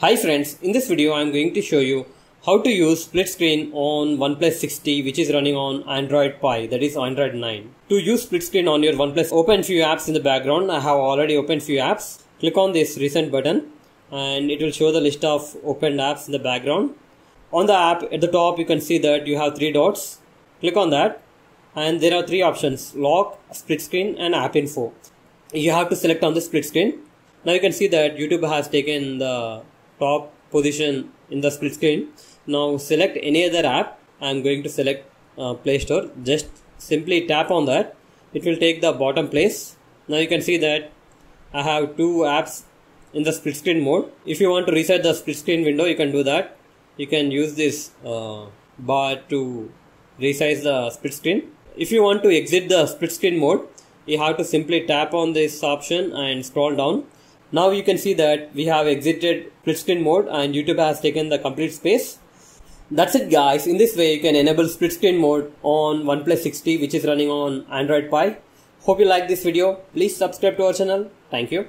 Hi friends, in this video I am going to show you how to use split screen on OnePlus 6T which is running on Android Pie, that is Android 9. To use split screen on your OnePlus, open few apps in the background. I have already opened few apps. Click on this recent button and it will show the list of opened apps in the background. On the app at the top you can see that you have three dots. Click on that and there are three options: lock, split screen and app info. You have to select on the split screen. Now you can see that YouTube has taken the top position in the split screen. Now select any other app. I am going to select Play Store. Just simply tap on that. It will take the bottom place. Now you can see that I have two apps in the split screen mode. If you want to reset the split screen window, you can do that. You can use this bar to resize the split screen. If you want to exit the split screen mode, you have to simply tap on this option and scroll down. Now you can see that we have exited split screen mode and YouTube has taken the complete space. That's it guys. In this way you can enable split screen mode on OnePlus 6T which is running on Android Pie. Hope you like this video. Please subscribe to our channel. Thank you.